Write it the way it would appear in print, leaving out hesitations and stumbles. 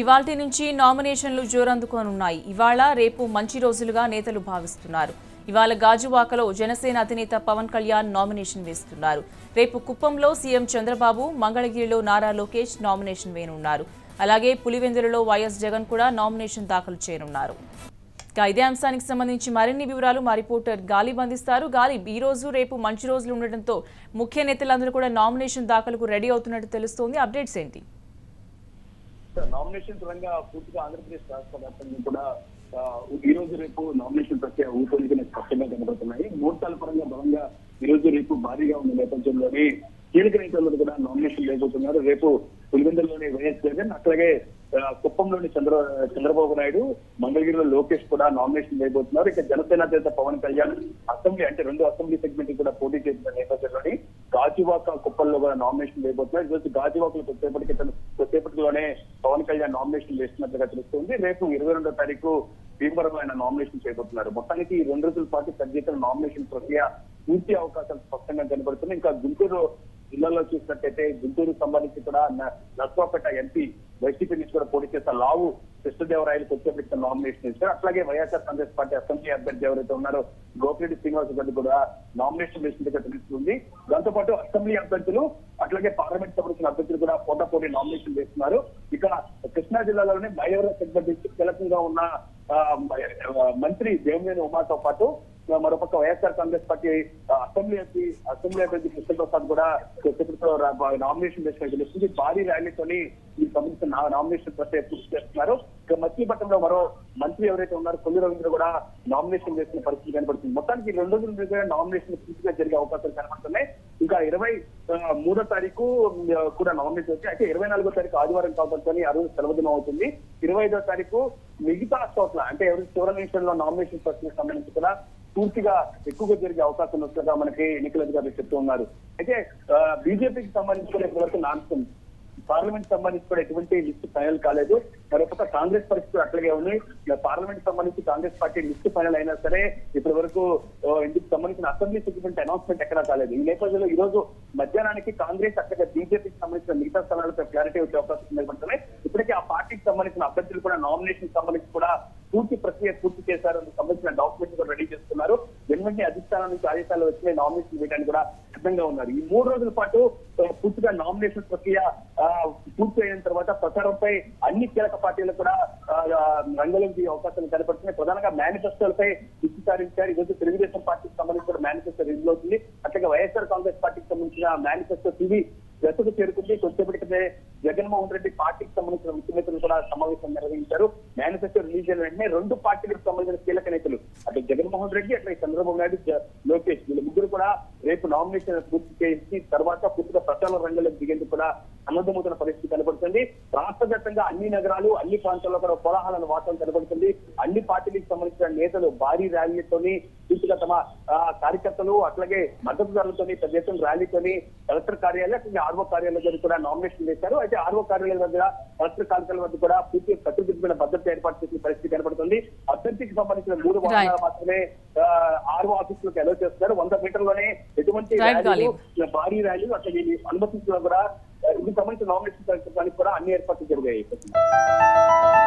ఇవాల్టి నుంచి నామినేషన్లు జోరందుకోనున్నాయి. ఇవాళ రేపు మంచి రోజులుగా నేతలు భావిస్తున్నారు. ఇవాళ గాజువాకలో జనసేన అధినేత పవన్ కళ్యాణ్ నామినేషన్ వేస్తున్నారు. రేపు కుప్పంలో సీఎం చంద్రబాబు, మంగళగిరిలో నారా లోకేష్ నామినేషన్ వేయనున్నారు. అలాగే పులివెందులలో వైఎస్ జగన్ కూడా నామినేషన్ దాఖలు చేయనున్నారు. ఇదే అంశానికి సంబంధించి మరిన్ని వివరాలు మా రిపోర్టర్ గాలి బంధిస్తారు. గాలి, ఈ రోజు రేపు మంచి రోజులు ఉండటంతో ముఖ్య నేతలందరూ కూడా నామినేషన్ దాఖలకు రెడీ అవుతున్నట్టు తెలుస్తోంది. అప్డేట్స్ ఏంటి? నామినేషన్ పరంగా పూర్తిగా ఆంధ్రప్రదేశ్ రాష్ట్ర వ్యాప్తంగా కూడా ఈ రోజు రేపు నామినేషన్ ప్రక్రియ ఊపందుకునే స్పష్టంగా కనబడుతున్నాయి. ముహూర్తాల పరంగా బలంగా ఈ రోజు రేపు భారీగా ఉన్న నేపథ్యంలోనే కీలక నేతలు కూడా నామినేషన్ వేయబోతున్నారు. రేపు పులివెందుల్లోని వైఎస్ జగన్, అట్లాగే కుప్పంలోని చంద్రబాబు నాయుడు, మంగళగిరిలో లోకేష్ కూడా నామినేషన్ వేయబోతున్నారు. ఇక జనసేన అధినేత పవన్ కళ్యాణ్ అసెంబ్లీ అంటే రెండు అసెంబ్లీ సెగ్మెంట్ కూడా పోటీ చేసిన నేపథ్యంలోని గాజువాక, కుప్పంలో కూడా నామినేషన్ వేయబోతున్నారు. ఈరోజు గాజువాకలో కొద్దిసేపటిలోనే పవన్ కళ్యాణ్ నామినేషన్ వేస్తున్నట్లుగా తెలుస్తుంది. రేపు 22వ తారీఖు భీమవరం ఆయన నామినేషన్ చేయబోతున్నారు. మొత్తానికి 2 రోజుల పాటు తగ్గిన నామినేషన్ ప్రక్రియ పూర్తి అవకాశాలు స్పష్టంగా కనబడుతున్నాయి. ఇంకా గుంటూరు జిల్లాలో చూసినట్టయితే గుంటూరుకు సంబంధించి కూడా నర్సాపేట ఎంపీ వైసీపీ నుంచి కూడా పోటీ చేసిన లావు కృష్ణదేవరాయలు కొద్దిసేపటి నామినేషన్ ఇస్తారు. అట్లాగే వైఎస్ఆర్ కాంగ్రెస్ పార్టీ అసెంబ్లీ అభ్యర్థి ఎవరైతే ఉన్నారో గోపిరెడ్డి శ్రీనివాస్ గారిని కూడా నామినేషన్ వేసినట్టుగా తెలుస్తుంది. దాంతో పాటు అసెంబ్లీ అభ్యర్థులు, అట్లాగే పార్లమెంట్ సంబంధించిన అభ్యర్థులు కూడా పోటాపోటీ నామినేషన్ వేస్తున్నారు. ఇక కృష్ణా జిల్లాలోనే మైవరం సెగ్మెంట్ నుంచి కీలకంగా ఉన్న మంత్రి దేవినేని ఉమాతో పాటు మరోపక్క వైఎస్ఆర్ కాంగ్రెస్ పార్టీ అసెంబ్లీ అభ్యర్థి కృష్ణప్రసాద్ కూడా నామినేషన్ వేసినట్టు తెలుస్తుంది. భారీ ర్యాలీతోని ఈ సంబంధించిన నామినేషన్ ప్రక్రియ పూర్తి చేస్తున్నారు. ఇక మచిలీపట్నంలో మరో మంత్రి ఎవరైతే ఉన్నారో కొల్లు రవీంద్ర కూడా నామినేషన్ వేసిన పరిస్థితి కనబడుతుంది. మొత్తానికి 2 రోజుల దగ్గర నామినేషన్ పూర్తిగా జరిగే అవకాశాలు కనబడుతున్నాయి. ఇంకా 23వ తారీఖు కూడా నామినేషన్ వచ్చి, అయితే 24వ తారీఖు ఆదివారం కావడంతో ఆ రోజు సెలవు దినం అవుతుంది. 25వ తారీఖు మిగతా చోట్ల అంటే ఎవరి చివరి నిమిషంలో నామినేషన్ ప్రక్రియకు సంబంధించి కూడా పూర్తిగా ఎక్కువగా జరిగే అవకాశం వస్తుందిగా మనకి ఎన్నికల అధికారులు చెప్తూ ఉన్నారు. అయితే బీజేపీకి సంబంధించిన ఇప్పటివరకు నాంశం పార్లమెంట్ సంబంధించి కూడా ఎటువంటి లిస్ట్ ఫైనల్ కాలేదు. మరొక కాంగ్రెస్ పరిస్థితులు అట్లాగే ఉన్నాయి. పార్లమెంట్ సంబంధించి కాంగ్రెస్ పార్టీ లిస్ట్ ఫైనల్ అయినా సరే ఇప్పటి వరకు ఇందుకు సంబంధించిన అసెంబ్లీ సెగ్మెంట్ అనౌన్స్మెంట్ ఎక్కడా కాలేదు. ఈ నేపథ్యంలో ఈ రోజు మధ్యాహ్నానికి కాంగ్రెస్ అట్లాగే బీజేపీకి సంబంధించిన మిగతా స్థానాలపై క్లారిటీ వచ్చే అవకాశం ఏర్పడుతున్నాయి. ఇప్పటికే ఆ పార్టీకి సంబంధించిన అభ్యర్థులు కూడా నామినేషన్ సంబంధించి కూడా పూర్తి ప్రక్రియ పూర్తి చేశారు. అందుకు సంబంధించిన డాక్యుమెంట్ కూడా రెడీ చేస్తున్నారు. వెంటనే అధిష్టానం నుంచి ఆదేశాలు వచ్చిన నామినేషన్ వేయడానికి కూడా సిద్ధంగా ఉన్నారు. ఈ 3 రోజుల పాటు పూర్తిగా నామినేషన్ ప్రక్రియ పూర్తి అయిన తర్వాత ప్రచారంపై అన్ని కీలక పార్టీలు కూడా రంగలించే అవకాశాలు కనపడుతున్నాయి. ప్రధానంగా మేనిఫెస్టోలపై దృష్టి సారించారు. ఈరోజు తెలుగుదేశం పార్టీకి సంబంధించిన మేనిఫెస్టో రిలీజ్ అవుతుంది. అట్లాగే వైఎస్ఆర్ కాంగ్రెస్ పార్టీకి సంబంధించిన మేనిఫెస్టో టీవీ దశకు చేరుకుంది. కొద్దిసేపటికే జగన్మోహన్ రెడ్డి పార్టీకి సంబంధించిన ముఖ్య నేతలు కూడా సమావేశం నిర్వహించారు. మేనిఫెస్టో రిలీజ్ అయిన వెంటనే 2 పార్టీలకు సంబంధించిన కీలక నేతలు అటు జగన్మోహన్ రెడ్డి, అట్లాగే చంద్రబాబు నాయుడు, లోకేష్ వీళ్ళ ముగ్గురు కూడా రేపు నామినేషన్ పూర్తి చేసి తర్వాత పూర్తిగా ప్రచార రంగంలో దిగేందుకు కూడా అన్నదమవుతున్న పరిస్థితి కనబడుతుంది. రాష్ట్ర వ్యాప్తంగా అన్ని నగరాలు, అన్ని ప్రాంతాల్లో కూడా కోలాహలన వాతావరణం కనబడుతుంది. అన్ని పార్టీలకు సంబంధించిన నేతలు భారీ ర్యాలీతోని పూర్తిగా తమ కార్యకర్తలు అట్లాగే మద్దతుదారులతోని పెద్ద ఎత్తున ర్యాలీతోని కలెక్టర్ కార్యాలయం, అట్లాగే ఆర్వో కార్యాలయం దగ్గర కూడా నామినేషన్ చేశారు. అయితే ఆర్వో కార్యాలయం దగ్గర కలెక్టర్ కార్యాలయం వద్ద కూడా పూర్తి కట్టుదిట్టమైన భద్రత ఏర్పాటు చేసిన పరిస్థితి కనబడుతుంది. అభ్యర్థికి సంబంధించిన 3 వాహనాలు మాత్రమే ఆర్వో ఆఫీసులకు అలౌ చేస్తున్నారు. 100 మీటర్లోనే ఎటువంటి భారీ ర్యాలీలు అట్లాగే అనుమతించడం కూడా ఇందుకు సంబంధించిన నామినేషన్ కార్యక్రమానికి కూడా అన్ని ఏర్పాట్లు జరిగాయి.